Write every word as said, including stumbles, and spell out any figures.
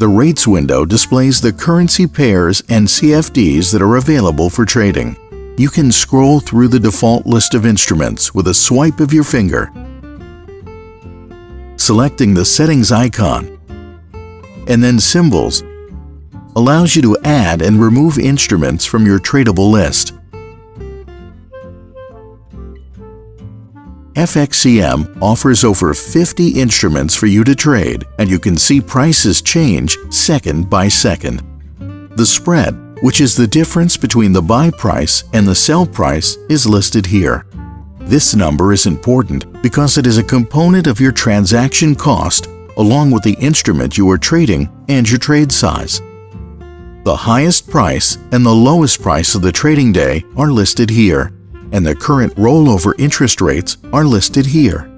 The rates window displays the currency pairs and C F Ds that are available for trading. You can scroll through the default list of instruments with a swipe of your finger, selecting the settings icon, and then symbols allows you to add and remove instruments from your tradable list. F X C M offers over fifty instruments for you to trade, and you can see prices change second by second. The spread, which is the difference between the buy price and the sell price, is listed here. This number is important because it is a component of your transaction cost along with the instrument you are trading and your trade size. The highest price and the lowest price of the trading day are listed here, and the current rollover interest rates are listed here.